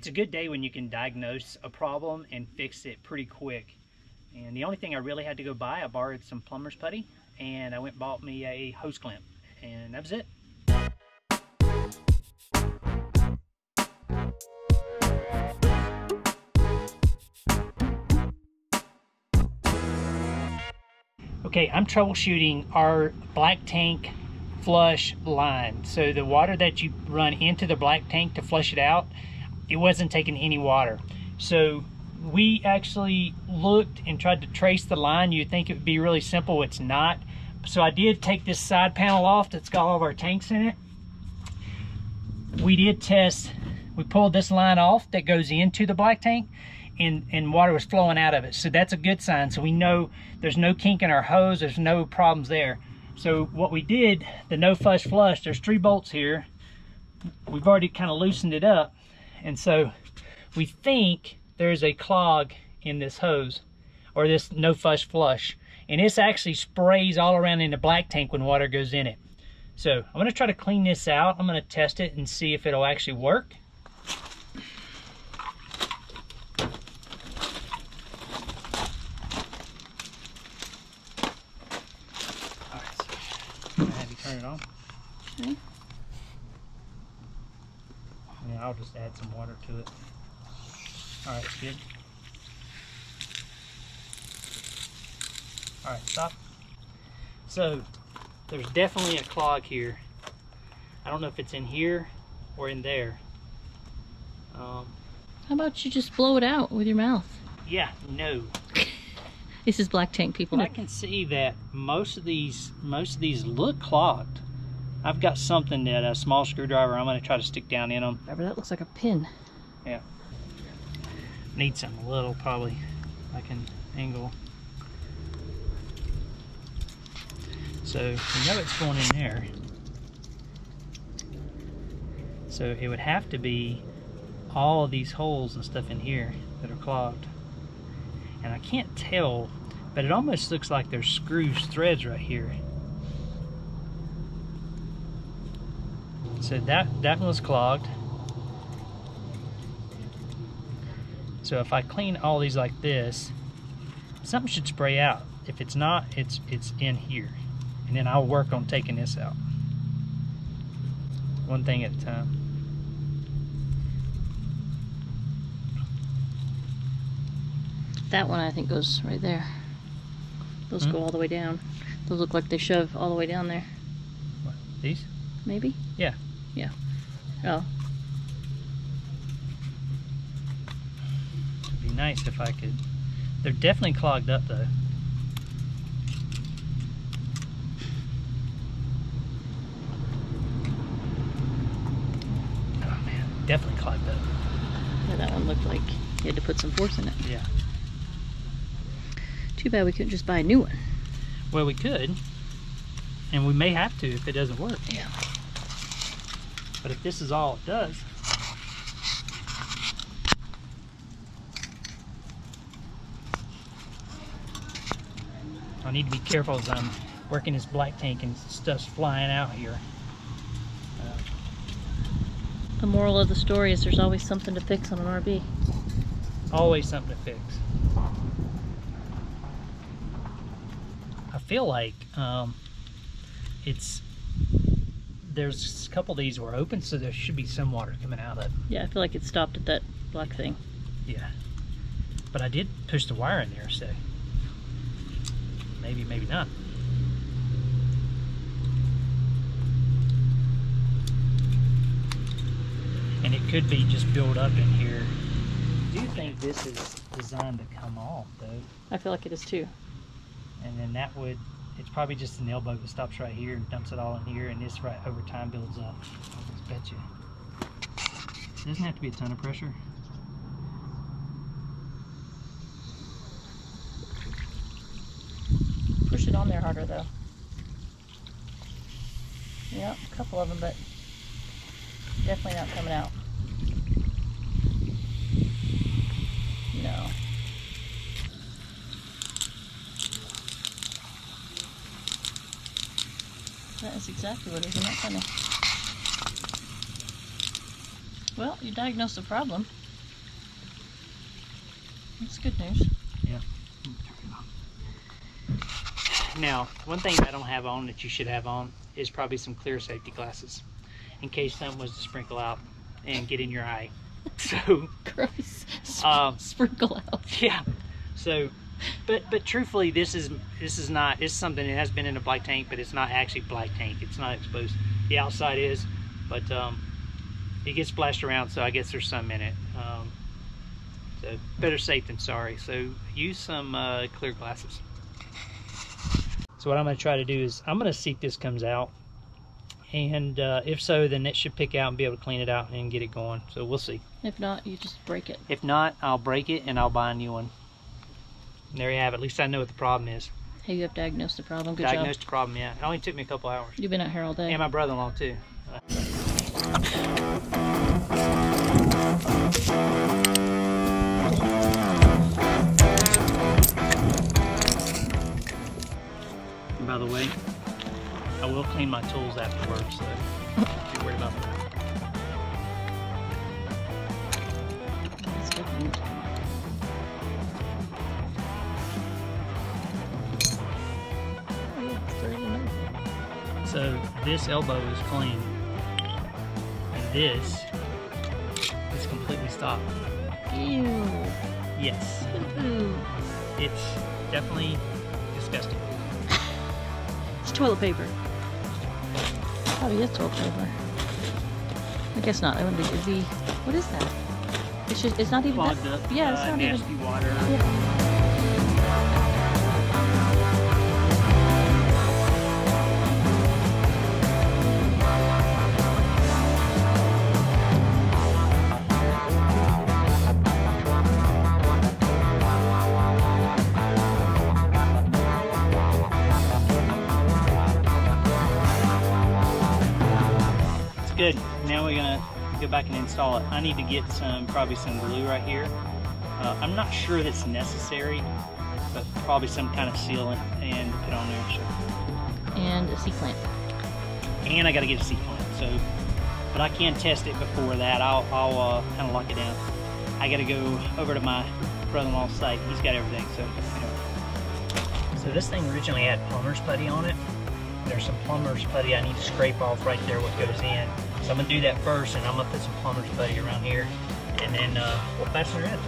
it's a good day when you can diagnose a problem and fix it pretty quick. And the only thing I really had to go buy, I borrowed some plumber's putty, and I went and bought me a hose clamp, and that was it. Okay, I'm troubleshooting our black tank flush line. So the water that you run into the black tank to flush it out, it wasn't taking any water. So we actually looked and tried to trace the line. You'd think it would be really simple, it's not. So I did take this side panel off that's got all of our tanks in it. We did test, we pulled this line off that goes into the black tank, and water was flowing out of it. So that's a good sign. So we know there's no kink in our hose, there's no problems there. So what we did, the No Fuss Flush, there's 3 bolts here. We've already kind of loosened it up. And so we think there's a clog in this hose, or this No Fuss Flush. And this actually sprays all around in the black tank when water goes in it. So I'm gonna try to clean this out. I'm gonna test it and see if it'll actually work. It on. Okay. And I'll just add some water to it. Alright, it's good. Alright, stop. So, there's definitely a clog here. I don't know if it's in here or in there. How about you just blow it out with your mouth? Yeah, no. This is black tank, people. I can see that most of these look clogged. I've got something that a small screwdriver, I'm going to try to stick down in them. That looks like a pin. Yeah. Need something a little, probably. I can angle. So we know it's going in there. So it would have to be all of these holes and stuff in here that are clogged. And I can't tell, but it almost looks like there's screws, threads right here. So that one was clogged. So if I clean all these like this, something should spray out. If it's not, it's in here. And then I'll work on taking this out. One thing at a time. That one I think goes right there. Those go all the way down. Those look like they shove all the way down there. What, these? Maybe? Yeah. Yeah. Oh. It'd be nice if I could. They're definitely clogged up though. Oh man, definitely clogged up. Yeah, that one looked like you had to put some force in it. Yeah. Too bad we couldn't just buy a new one. Well, we could, and we may have to if it doesn't work. Yeah. But if this is all it does. I need to be careful as I'm working this black tank and stuff's flying out here. The moral of the story is there's always something to fix on an RV. Always something to fix. Feel like there's a couple of these were open, so there should be some water coming out of it. Yeah, I feel like it stopped at that black thing. Yeah, but I did push the wire in there, so maybe not. And it could be just built up in here. I do think this is designed to come off though. I feel like it is too. And then that would, it's probably just an elbow that stops right here and dumps it all in here, and this right over time builds up. I just bet you. It doesn't have to be a ton of pressure. Push it on there harder though. Yeah, a couple of them, but definitely not coming out. No. That is exactly what it is, isn't that funny? Well, you diagnosed the problem. That's good news. Yeah. Now, one thing I don't have on that you should have on is probably some clear safety glasses in case something was to sprinkle out and get in your eye. So gross. Sprinkle out. Yeah. So, but truthfully, this is not. It's something that has been in a black tank, but it's not actually black tank. It's not exposed. The outside is, but it gets splashed around. So I guess there's some in it. So better safe than sorry. So use some clear glasses. So what I'm going to try to do is I'm going to see if this comes out. And if so, then it should pick out and be able to clean it out and get it going. So we'll see. If not, you just break it. If not, I'll break it and I'll buy a new one. And there you have it. At least I know what the problem is. Hey, you have diagnosed the problem. Good job. Diagnosed the problem, yeah. It only took me a couple hours. You've been out here all day. And my brother-in-law, too. And by the way, I will clean my tools afterwards, so don't be worried about that. That's good news. Oh, yeah, it's dirty enough. So this elbow is clean, and this is completely stopped. Ew. Yes. Ooh. It's definitely disgusting. It's toilet paper. Oh, yeah, toilet paper. I guess not. It wouldn't be. It'd be. What is that? It's just. It's not even. Clogged up. Yeah, it's not nasty even. Water. Yeah. Good. Now we're gonna go back and install it. I need to get some, probably some glue right here. I'm not sure that's necessary, but probably some kind of sealant and put on there. So. And a seat clamp. And I gotta get a seat clamp. So, but I can test it before that. I'll kind of lock it down. I gotta go over to my brother-in-law's site. He's got everything. So, you know. So this thing originally had plumber's putty on it. There's some plumber's putty I need to scrape off right there what goes in. So I'm going to do that first, and I'm going to put some plumber's putty around here, and then we'll fasten it in.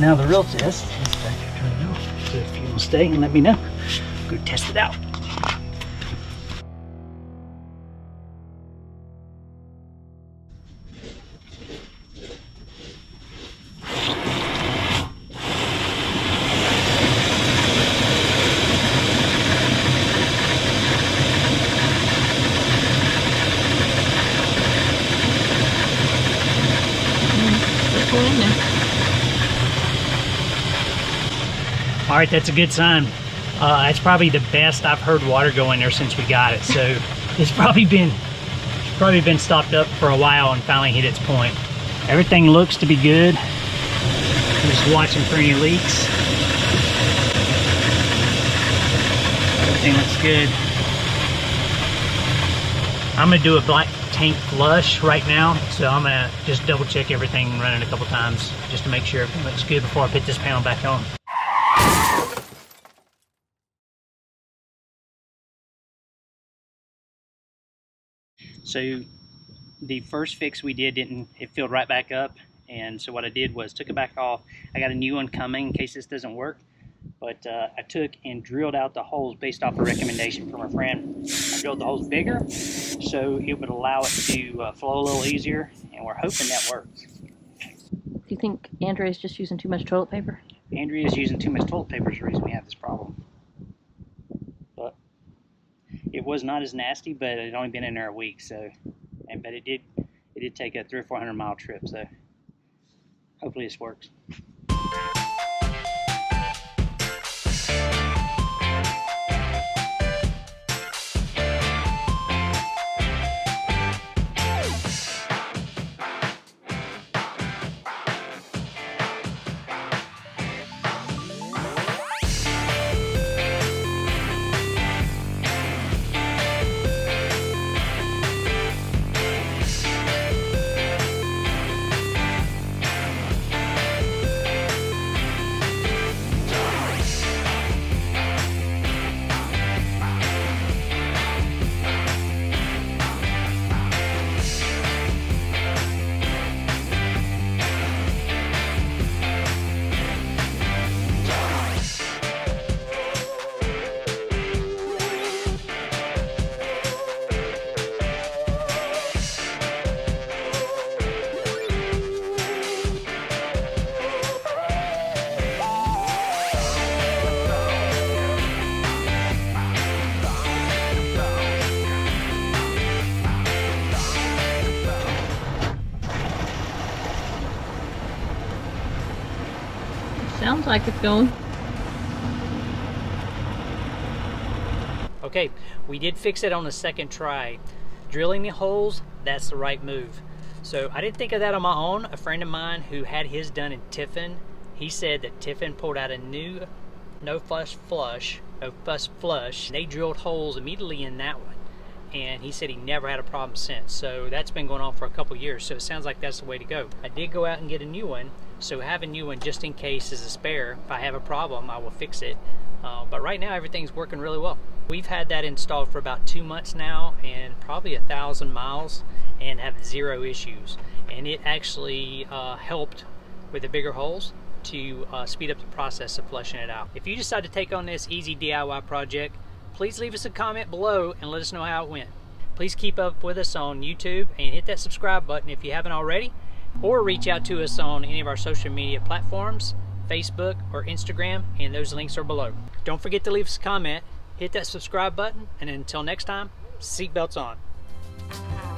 Now the real test is that you're trying to know. So if you will stay and let me know, go test it out. All right, that's a good sign. It's probably the best I've heard water go in there since we got it. So it's probably been stopped up for a while and finally hit its point. Everything looks to be good. I'm just watching for any leaks. Everything looks good. I'm gonna do a black tank flush right now, so I'm gonna just double check everything running a couple times just to make sure everything looks good before I put this panel back on. So the first fix we did it filled right back up, and so what I did was took it back off. I got a new one coming in case this doesn't work, but I took and drilled out the holes based off a recommendation from a friend. I drilled the holes bigger so it would allow it to flow a little easier, and we're hoping that works. Do you think Andrea's just using too much toilet paper? Andrea's using too much toilet paper is the reason we have this problem. But it was not as nasty, but it had only been in there a week, so. But it did take a 300- or 400-mile trip, so hopefully this works. Sounds like it's going. Okay, we did fix it on the second try. Drilling the holes, that's the right move. So I didn't think of that on my own. A friend of mine who had his done in Tiffin, he said that Tiffin pulled out a new No Fuss Flush. They drilled holes immediately in that one, and he said he never had a problem since. So that's been going on for a couple years, so it sounds like that's the way to go. I did go out and get a new one, so have a new one just in case as a spare. If I have a problem, I will fix it. But right now, everything's working really well. We've had that installed for about 2 months now and probably 1,000 miles and have zero issues. And it actually helped with the bigger holes to speed up the process of flushing it out. If you decide to take on this easy DIY project, please leave us a comment below and let us know how it went. Please keep up with us on YouTube and hit that subscribe button if you haven't already. Or reach out to us on any of our social media platforms, Facebook or Instagram, and those links are below. Don't forget to leave us a comment, hit that subscribe button, and until next time, seatbelts on.